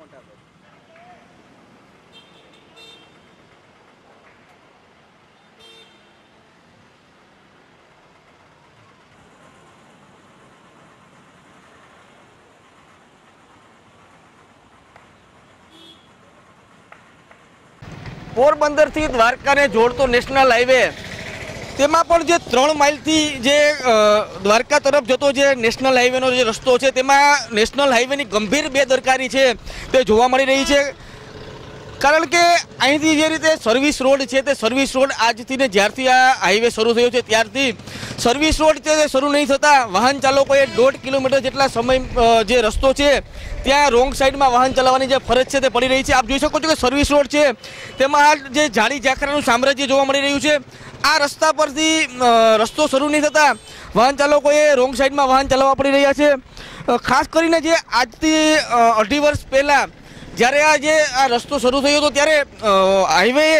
मोटा भाग। पोरबंदर थी द्वारका ने जोड़तो नेशनल हाईवे तेमां पण जे 3 माइल थी जे द्वारका तरफ जतो जे नेशनल हाईवे नो जे रस्तो छे तेमां नेशनल हाईवे नी गंभीर बेदरकारी छे ते जोवा मळी रही छे। कारण के अहींथी जे रीते सर्विस रोड छे ते सर्विस रोड आजथी ने ज्यारथी आ हाईवे शरू थयो छे त्यारथी सर्विस रोड ते शरू नहीं थता वाहन चालकोए 1.5 किलोमीटर जेटला समय जे रस्तो छे त्यां रोंग साइड में वाहन चलाववानी जे फरज छे ते पड़ी रही छे। आप जोई शको छो के सर्विस रोड छे तेमां जे झाड़ी झाखरानुं साम्राज्य जोवा मळी रह्युं छे। आ रस्ता परथी रस्तो शरू नहीं थता वाहन चालकोए रोंग साइड में वाहन चलाववा पड़ी रह्या छे। खास करीने जे आजथी 2.5 वर्ष पहेला જ્યારે આ જે આ રસ્તો શરૂ થયો તો ત્યારે હાઈવેએ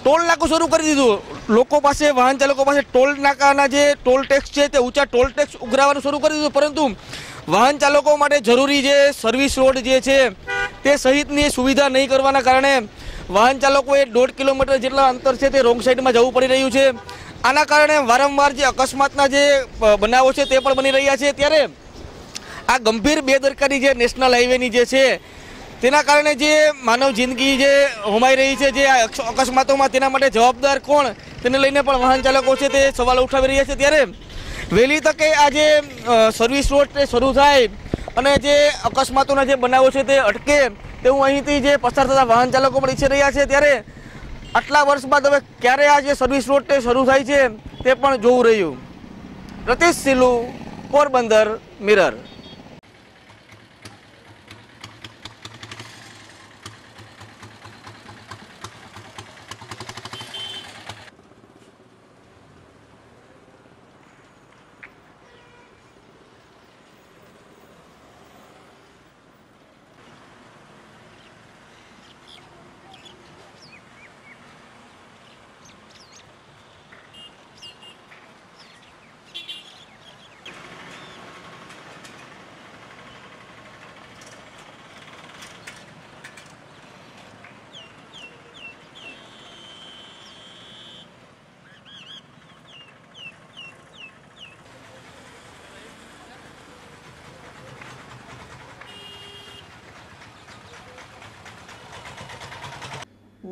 ટોલ નાકું શરૂ કરી દીધું। લોકો પાસે વાહન ચાલકો પાસે ટોલ નાકાના જે ટોલ ટેક્સ છે તે ઊંચા ટોલ ટેક્સ ઉઘરાવવાનું શરૂ કરી દીધું, પરંતુ વાહન ચાલકો માટે જરૂરી જે સર્વિસ રોડ જે છે તે સહિતની સુવિધા નહીં કરવાના કારણે વાહન ચાલકોએ 1.5 કિલોમીટર જેટલા અંતર છે તે રોંગ સાઈડમાં જવું પડી રહ્યું છે। આના કારણે વારંવાર જે અકસ્માતના જે બનાવો છે તે પણ બની રહ્યા છે। ત્યારે આ ગંભીર બેદરકારી જે નેશનલ હાઈવેની જે છે તેના કારણે જે માનવ જિંદગી જે હોમાઈ રહી છે, જે અકસ્માતોમાં તેના માટે જવાબદાર કોણ તેને લઈને પણ વાહન ચાલકો છે તે સવાલ ઉઠાવી રહ્યા છે। ત્યારે વહેલી તકે આ જે સર્વિસ રોડ તે શરૂ થાય અને જે અકસ્માતોના જે બનાવો છે તે અટકે તેવું અહીંથી જે પસાર થતા વાહન ચાલકો પણ ઈચ્છી રહ્યા છે। ત્યારે આટલા વર્ષ બાદ હવે ક્યારે આ જે સર્વિસ રોડ તે શરૂ થાય છે તે પણ જોવું રહ્યું। Pratish Silu, Porbandar mirror.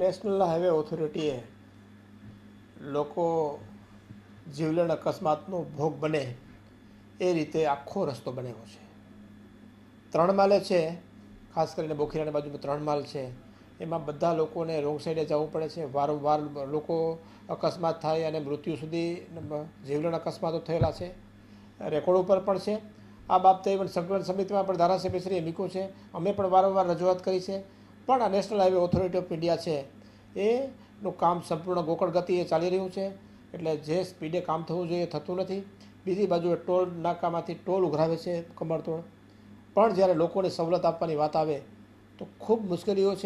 National highway ऑथोरिटीए लोको जीवलेण अकस्मातनो भोग बने ए रीते आखो रस्तो बनेलो छे। 3 माले छे, खास करीने बोखीरानी बाजुमां 3 माल छे, एमां बधा लोकोने रोंग साइडे जवुं पड़े छे। वारंवार लोको अकस्मात थाय अने मृत्यु सुधी जीवलेण अकस्मातो थयेला छे, रेकॉर्ड उपर पण छे। आ बाबते पण संकलन समितिमां पण धारासभ्यश्री मिको छे, अमे पण वारंवार रजूआत करी छे। પણ આ national highway authority of India છે એનું કામ સંપૂર્ણ ગોકળ ગતિએ ચાલી રહ્યું છે, એટલે જે સ્પીડે કામ થવું જોઈએ થતું નથી। બીજી બાજુએ ટોલ નાકામાંથી ટોલ ઉઘરાવે છે કમરતોડ, પણ જ્યારે લોકોને સવલત આપવાની વાત આવે તો ખૂબ મુશ્કેલીઓ છે।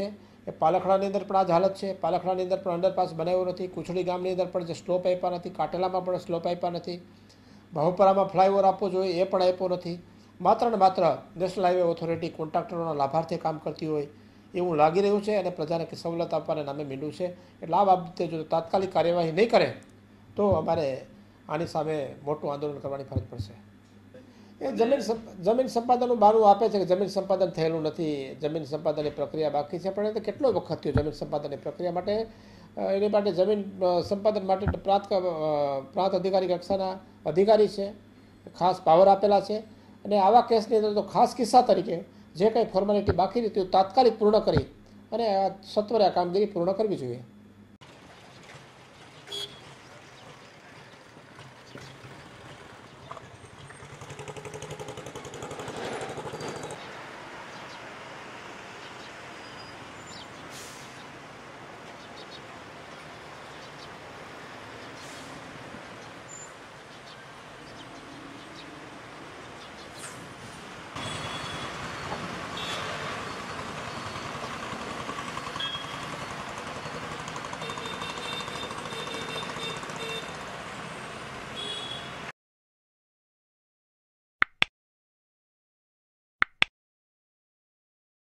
એ પાલખડાની અંદર પણ આ જ હાલત છે, પાલખડાની અંદર પણ અંડરપાસ બનાવ્યો નથી, કુછડી ગામની અંદર પણ જે સ્લોપ આપ્યા નથી, કાટેલામાં પણ સ્લોપ આપ્યા નથી, ભાવપરામાં ફ્લાયઓવર આપવો જોઈએ એ પણ આપ્યો નથી। માત્ર ને માત્ર નેશનલ હાઈવે ઓથોરિટી કોન્ટ્રાક્ટરોના લાભાર્થે કામ કરતી હોય એવું લાગી રહ્યું છે અને પ્રજાને કે સવલત આપવાના નામે મીંડું છે। એટલે આ બાબતે જો તાત્કાલિક કાર્યવાહી નહીં કરે તો અમારે આની સામે મોટું આંદોલન કરવાની ફરજ પડશે। એ જમીન સંપાદનનું બહાનું આપે છે કે જમીન સંપાદન થયેલું નથી, જમીન સંપાદનની પ્રક્રિયા બાકી છે, પણ એ કેટલો વખત થયો જમીન સંપાદનની પ્રક્રિયા માટે। એની માટે જમીન સંપાદન માટે પ્રાંત અધિકારી કક્ષાના અધિકારી છે, ખાસ પાવર આપેલા છે, અને આવા કેસની અંદર તો ખાસ કિસ્સા તરીકે જે કંઈ ફોર્મેલિટી બાકી રહી તે તાત્કાલિક પૂર્ણ કરી અને સત્વરે આ કામગીરી પૂર્ણ કરવી જોઈએ।